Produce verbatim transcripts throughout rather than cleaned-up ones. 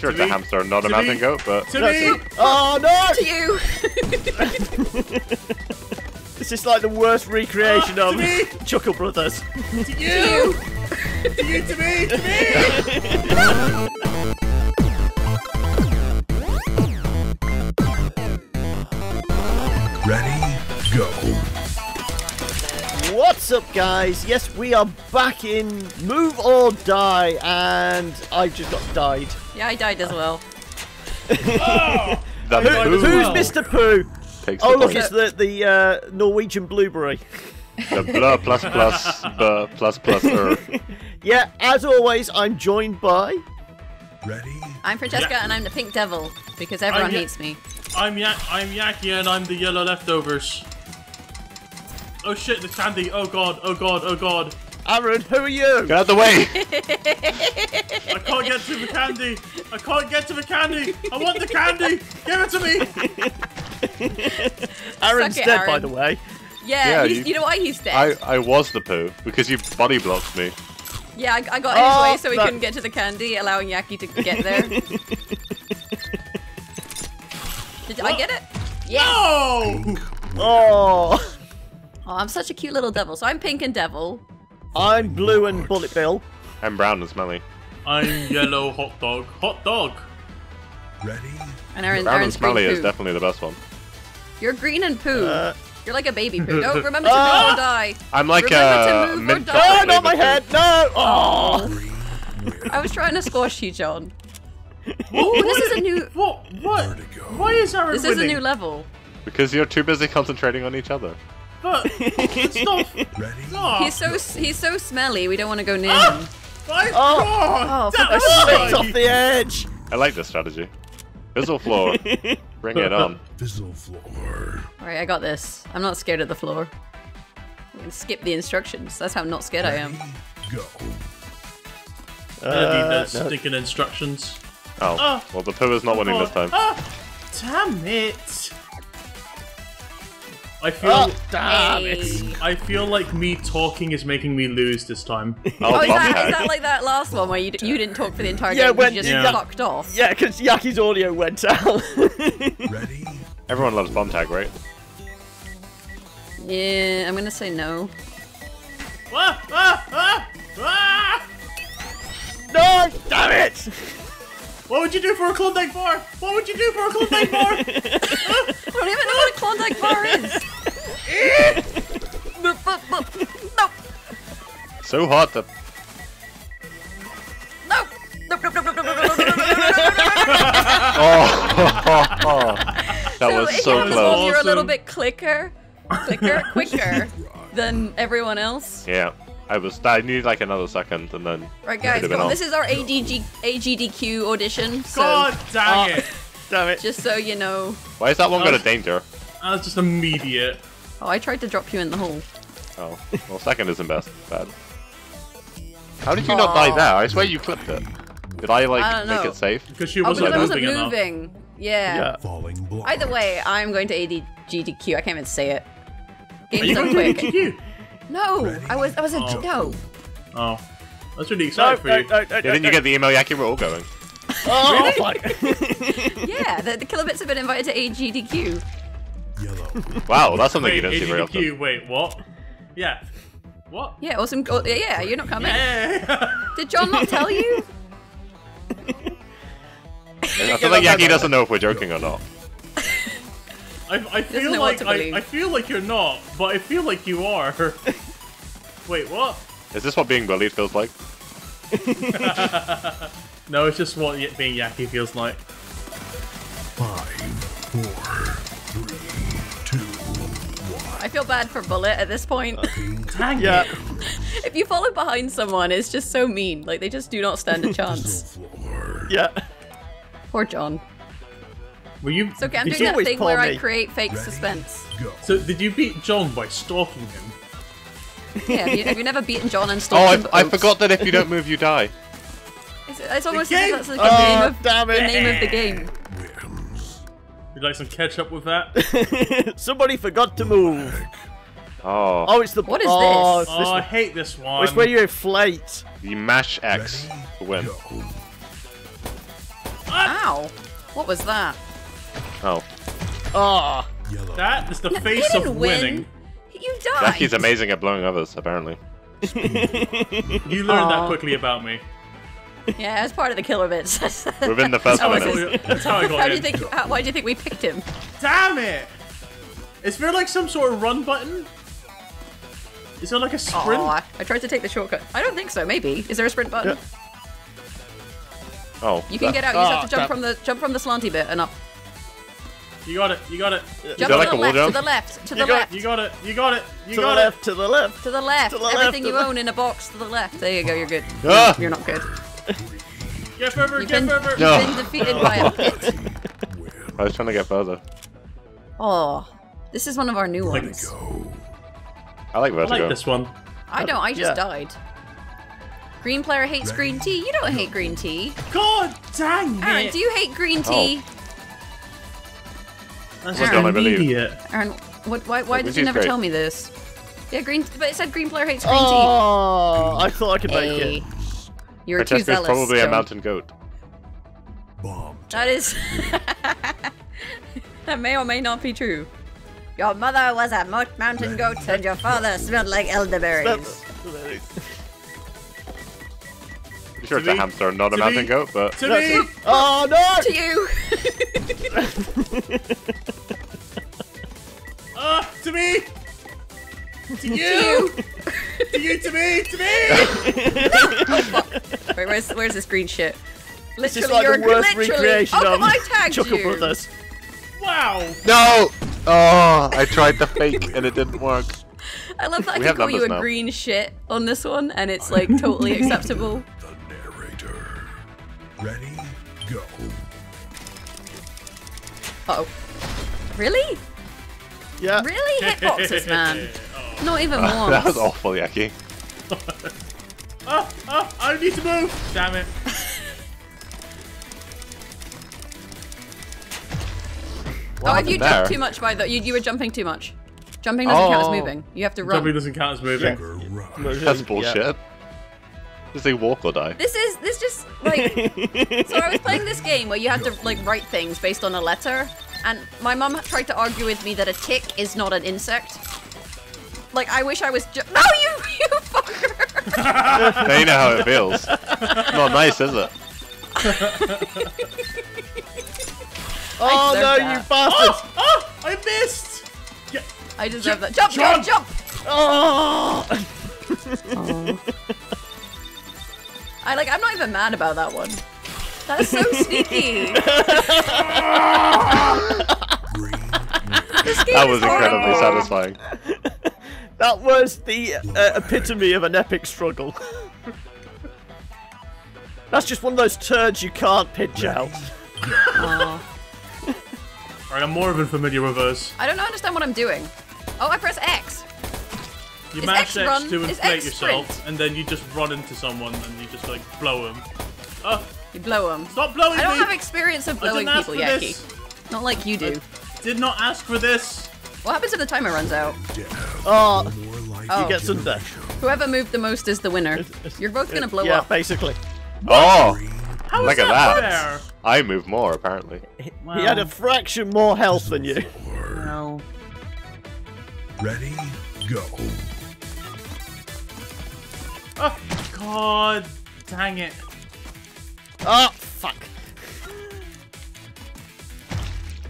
Sure, it's a hamster, not a mountain goat, but... To me! Oh, no! To you! This is like the worst recreation of Chuckle Brothers. To you! To you, to me, to me! Ready, go. What's up, guys? Yes, we are back in Move or Die, and I've just got died. Yeah, I died as well. Oh, that Who, who's well. Mister Poo? Takes oh, look, point. It's the, the uh, Norwegian blueberry. The blur plus plus, blur plus plus er. Yeah, as always, I'm joined by... Ready? I'm Francesca, yeah. And I'm the pink devil, because everyone hates me. I'm Yak. I'm Yaki, and I'm the yellow leftovers. Oh shit! The candy. Oh god. Oh god. Oh god. Aaron, who are you? Get out of the way! I can't get to the candy. I can't get to the candy. I want the candy. Give it to me. Aaron's it, dead, Aaron. By the way. Yeah. yeah he's, you, you know why he's dead? I I was the poo because you body blocked me. Yeah, I, I got in oh, his way so he that... couldn't get to the candy, allowing Yaki to get there. Did what? I get it? Yes. No! Oh! Oh, I'm such a cute little devil. So I'm pink and devil. I'm blue and bullet bill. I'm brown and smelly. I'm yellow hot dog. Hot dog. Ready? And Aaron, brown Aaron's and smelly is definitely the best one. You're green and poo. Uh, You're like a baby poo. No, remember to uh, move or die. I'm like a mint chocolate. No, not my head. No. Oh! I was trying to squash you, John. Oh, this is a new. What? What? Why is Aaron winning? This is a new level. Because you're too busy concentrating on each other. But it's not. Ready? Oh, he's so he's so smelly. We don't want to go near ah! him. My God! Oh, oh, I slipped off the edge. I like this strategy. Fizzle floor. Bring it on. Fizzle floor. All right, I got this. I'm not scared of the floor. I'm gonna skip the instructions. That's how not scared Ready, I am. Go. Uh, I need those no. sticking instructions. Oh. oh, well the poo is not winning on. this time. Oh, damn it! I feel oh, damn hey. it! I feel like me talking is making me lose this time. Oh, oh is, that, is that like that last one where you you didn't talk for the entire yeah, game? When, you just yeah. locked off. Yeah, because Yaki's audio went out. Ready? Everyone loves bomb tag, right? Yeah, I'm gonna say no. Ah, ah, ah, ah! No! Damn it! What would you do for a Klondike bar? What would you do for a Klondike bar? I don't even know what a Klondike bar is. Nope. So hot that. Nope. Nope. Nope. Nope. Nope. Nope. Nope. Nope. Oh! That was so close. You're a little bit clicker, clicker, quicker than everyone else. Yeah. I was. I needed like another second, and then. Right, guys, come on. This is our A G D Q audition. So. God damn it! Damn it! Just so you know. Why is that one got a danger? That was just immediate. Oh, I tried to drop you in the hole. Oh, well, second isn't best. Bad. How did you Aww. not die there? I swear you clipped it. Did I like I make know. it safe? Because she wasn't, oh, because moving, I wasn't moving enough. Yeah. yeah. Falling blind. Either way, I'm going to A G D Q. I can't even say it. Game's so quick. A G D Q? No, Ready? I was, I was a oh. no. Oh, that's really exciting no, for you. No, no, no, yeah, didn't no. you get the email, Yaki? We're all going. Oh, Really? yeah, the, the Killer Bits have been invited to A G D Q. Yellow. Wow, that's something wait, you don't see very often. Wait, what? Yeah, what? Yeah, awesome. Oh, yeah, you're not coming. Yeah. Did John not tell you? I feel like Yaki doesn't know if we're joking or not. I, I feel like I, I feel like you're not, but I feel like you are. Wait, what? Is this what being bullied feels like? No, it's just what being Yaki feels like. Five, four, three, two, one. I feel bad for Bullet at this point. Dang it! If you follow behind someone, it's just so mean. Like they just do not stand a chance. Yeah. Poor John. Were you, so okay, I'm doing that thing where me. I create fake Ready, suspense. Go. So did you beat John by stalking him? Yeah, have you, have you never beaten John and stalked oh, him? Oh, I forgot that if you don't move, you die. It's, it's almost as if that's like oh, the, name of, damn it. the name of the game. You'd like some ketchup with that? Somebody forgot to move. Oh. Oh, it's the. What is this? Oh, oh this I hate this one. It's where you inflate. You mash X Ready, to win. Go. Ow! What was that? Oh. Oh! Yellow. That is the no, face of winning. Win. You died. Jackie's amazing at blowing others, apparently. You learned Aww. that quickly about me. Yeah, that's part of the killer bits. Within the first oh, minute. That's how I got how do you think? How, why do you think we picked him? Damn it! Is there like some sort of run button? Is there like a sprint? Oh, I, I tried to take the shortcut. I don't think so. Maybe. Is there a sprint button? Yeah. Oh. You can that, get out. You just oh, have to jump that. from the jump from the slanty bit and up. You got it. You got it. Jump to, like the left, to the left. To you the got, left. You got it. You got it. You to got the it. Left, to the left. To the left. To the Everything left, you own left. in a box to the left. There you go. You're good. Ah. You're not good. Get further. Get further. You've no. been defeated by a pit. I was trying to get further. Oh, this is one of our new ones. Go. I like Vertigo. I like this one. I don't. I just yeah. died. Green player hates green tea. You don't hate green tea. God dang it! Aaron, do you hate green tea? Oh. That's Aaron, an idiot. Aaron, what, why, why did you never great. tell me this? Yeah, green. But it said green player hates green oh, tea. Oh, I thought I could make hey. it. You're too zealous. probably so. a mountain goat. Bomb. That is. That may or may not be true. Your mother was a mountain goat, and your father smelled like elderberries. I'm sure to it's me. a hamster, not to a mountain me. goat, but... To me! It. Oh, no! To you! uh, to me! To you! To you, to me! To me! Oh, fuck. Wait, where's, where's this green shit? Literally, this is like you're the worst recreation oh, of I Chuckle you. Brothers. Wow! No! Oh, I tried the fake and it didn't work. I love that we I can call you a now. green shit on this one, and it's like totally acceptable. Ready, go. Uh oh. Really? Yeah. Really? Hitboxes, man. Oh. Not even uh, once. That was awful, Yaki. oh, oh, I need to move! Damn it. oh, if you there? jumped too much by the. You, you were jumping too much. Jumping doesn't oh. count as moving. You have to run. Jumping doesn't count as moving. Yeah. That's bullshit. Yeah. Just say walk or die. This is this just like so. I was playing this game where you had to like write things based on a letter, and my mum tried to argue with me that a tick is not an insect. Like I wish I was. Ju no, you, you fucker. They know how it feels. Not nice, is it? Oh no, that. you bastard! Oh, oh, I missed. Yeah. I deserve that. Jump, jump, jump! Oh. oh. I like. I'm not even mad about that one. That's so sneaky. That was incredibly satisfying. That was the uh, epitome of an epic struggle. That's just one of those turds you can't pitch out. Oh. Alright, I'm more than familiar with us. I don't understand what I'm doing. Oh, I press X. You mash X, X to inflate yourself, and then you just run into someone and you just like blow them. Oh. You blow them. Stop blowing me! I don't me. have experience of blowing people, Yaki. Not like you do. I did not ask for this. What happens if the timer runs out? Yeah. Oh. oh. You get some death. Whoever moved the most is the winner. It's, it's, You're both gonna blow yeah, up. Yeah, basically. Oh! How Look is that at that! Fair? I move more apparently. Wow. He had a fraction more health than you. No. Ready, go. Oh, God dang it. Oh, fuck.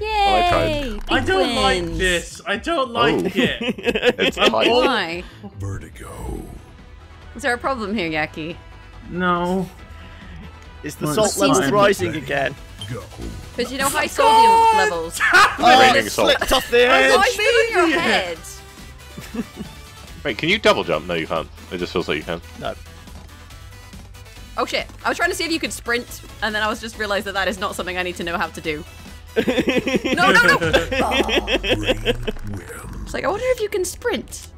Yay! Well, I, tried. I don't wins. like this. I don't like oh. it. It's Why? Vertigo. Is there a problem here, Yaki? No. Is the well, salt level rising ready. again? Because you know high sodium God! levels. Oh, it slipped off the edge. Oh, I on your head. Wait, can you double jump? No, you can't. It just feels like you can. No. Oh shit! I was trying to see if you could sprint, and then I was just realised that that is not something I need to know how to do. no, no, no! Oh. It's like I wonder if you can sprint.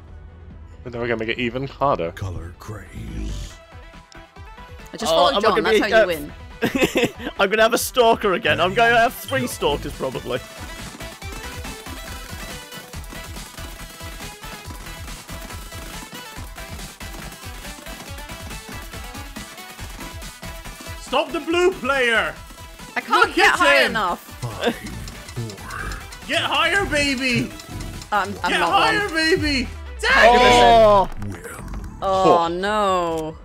And then we're gonna make it even harder. Color craze. I just oh, follow John. That's be, how uh, you win. I'm gonna have a stalker again. I'm gonna have three stalkers probably. Stop the blue player! I can't Look get high him. enough. Five, four, get higher, baby. I'm, I'm get not higher, one. baby. Oh. oh no.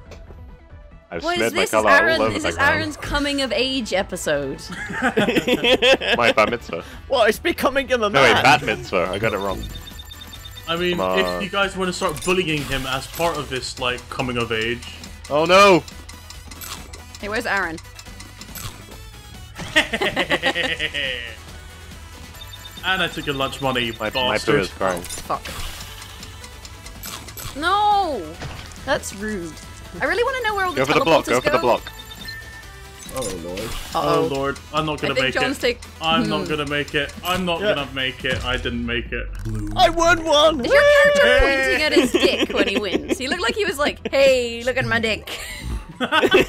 I've well, smeared my color all over. Is this Aaron's coming of age episode? My bat mitzvah. Well, it's becoming him a man. No, wait, bat mitzvah. I got it wrong. I mean, if you guys want to start bullying him as part of this, like, coming of age. Oh no! Hey, where's Aaron? And I took your lunch money, you my, bastard. My poo is crying. Oh, fuck. No! That's rude. I really want to know where all the teleporters go. Go for the block, go for the block. Oh lord. Uh-oh. Oh lord, I'm not gonna make John's it. Take... I'm mm. not gonna make it. I'm not yeah. gonna make it. I didn't make it. I won one! Is your character pointing at his dick when he wins? He looked like he was like, hey, look at my dick. Ready?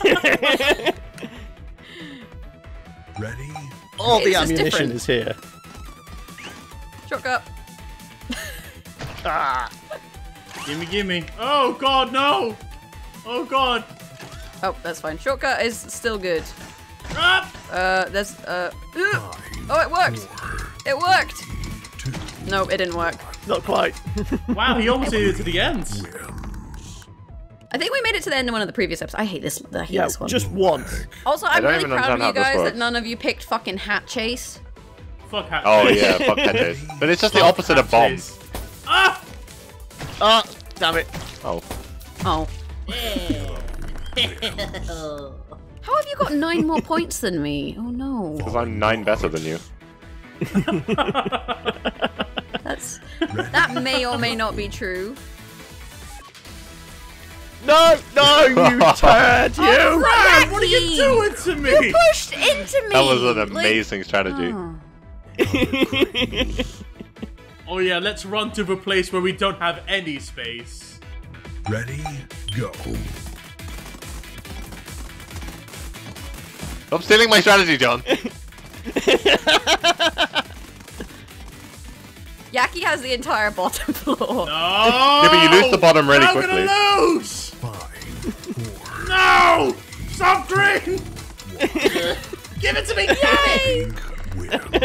All the ammunition is here. Chuck up. Ah. Gimme, gimme. Oh god, no! Oh god! Oh, that's fine. Shortcut is still good. Ah! Uh, there's, uh... Ooh. Oh, it worked! It worked! No, it didn't work. Not quite. Wow, he almost made it to the end. I think we made it to the end of one of the previous episodes. I hate this, I hate yeah, this one. just once. Also, I'm really proud of you guys that none of you picked fucking Hat Chase. Fuck Hat Chase. Oh yeah, fuck Hat Chase. But it's just fuck the opposite of bomb. Ah! Ah, oh, damn it. Oh. Oh. How have you got nine more points than me? Oh no. Because I'm nine better than you. That's that may or may not be true. No, no, you turd! You! Oh, Ryan, what are you doing to me? You pushed into me! That was an amazing like, strategy. Oh. Oh yeah, let's run to the place where we don't have any space. Ready, go. Stop stealing my strategy, John. Yaki has the entire bottom floor. No! Yeah, but you lose the bottom really I'm quickly. I'm gonna lose! Five, four, no! Soft drink! Give it to me! Yay!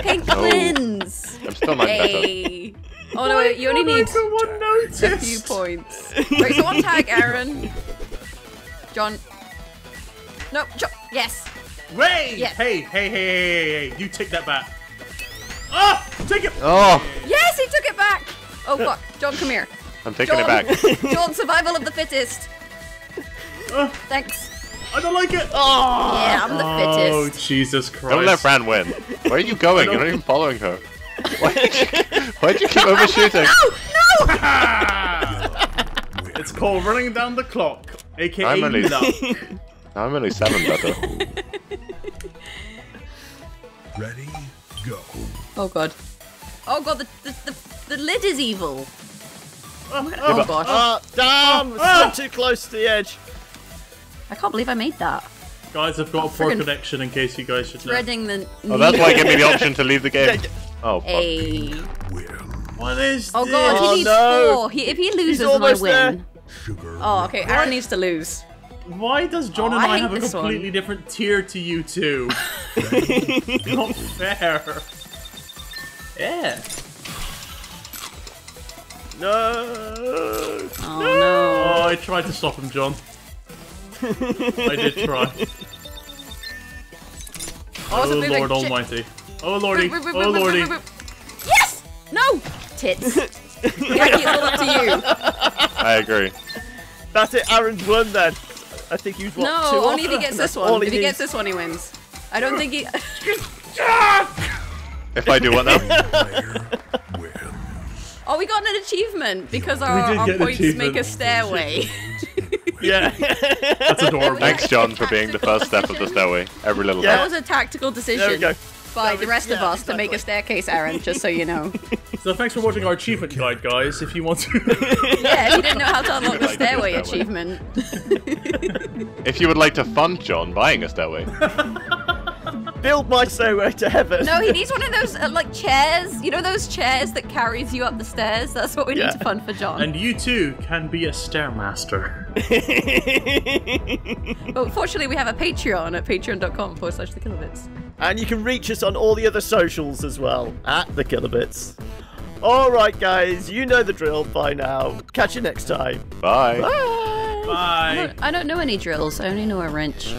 Pink no. wins! I'm still not better. Oh no, wait, you only need a few points. Wait, so one tag, Aaron. John. No, John. Yes. Wait! Yes. Hey, hey, hey, hey, hey, you take that back. Oh! Take it! Oh! Yes, he took it back! Oh, fuck. John, come here. I'm taking John. it back. John, survival of the fittest. Uh, Thanks. I don't like it. Oh! Yeah, I'm the oh, fittest. Oh, Jesus Christ. Don't let Fran win. Where are you going? You're not even following her. Why did you, why did you keep overshooting? No! No! It's called running down the clock, a k a. I'm only, I'm only seven better. Ready, go. Oh god. Oh god, the the, the, the lid is evil. Oh, oh, oh god. Uh, damn! Oh, oh. It's not too close to the edge. I can't believe I made that. Guys, I've got oh, a poor connection in case you guys should know. The oh, that's why it gave me the option to leave the game. Oh, fuck. Hey. What is this? Oh god, he oh, needs no. four. He, if he loses, then I win. Oh, okay, Aaron needs to lose. Why does John oh, and I, I have a completely one. different tier to you two? Not fair. Yeah. No. Oh, no. no. Oh, I tried to stop him, John. I did try. Oh, oh Lord Almighty. Oh lordy. Oh lordy. Yes! No! Tits. Jackie, it's all up to you. I agree. That's it, Aaron's won then. I think you've won. No, two only off. if he gets this one. If he, he gets this one, he wins. I don't think he. If I do what now? Oh, we got an achievement because our, our points make a stairway. Yeah, that's adorable. Thanks, John, for being the first step of the stairway. Every little. Yeah. That was a tactical decision. There we go. By was, the rest yeah, of us exactly. to make a staircase, Aaron, just so you know. So thanks for watching our achievement guide, guys, if you want to... Yeah, if you didn't know how to unlock the stairway achievement. If you would like to fund John buying a stairway. build my stairway to heaven. No, he needs one of those uh, like chairs. You know those chairs that carries you up the stairs? That's what we yeah. need to fund for John. And you too can be a stairmaster. Well, fortunately we have a Patreon at patreon.com forward slash the Killer Bits. And you can reach us on all the other socials as well, at the Killer Bits. Alright guys, you know the drill by now. Catch you next time. Bye. Bye. Bye. I don't, I don't know any drills, I only know a wrench.